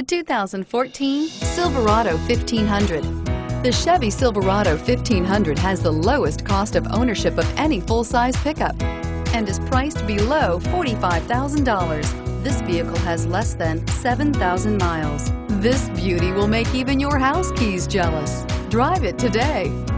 The 2014 Silverado 1500. The Chevy Silverado 1500 has the lowest cost of ownership of any full-size pickup and is priced below $45,000. This vehicle has less than 7,000 miles. This beauty will make even your house keys jealous. Drive it today.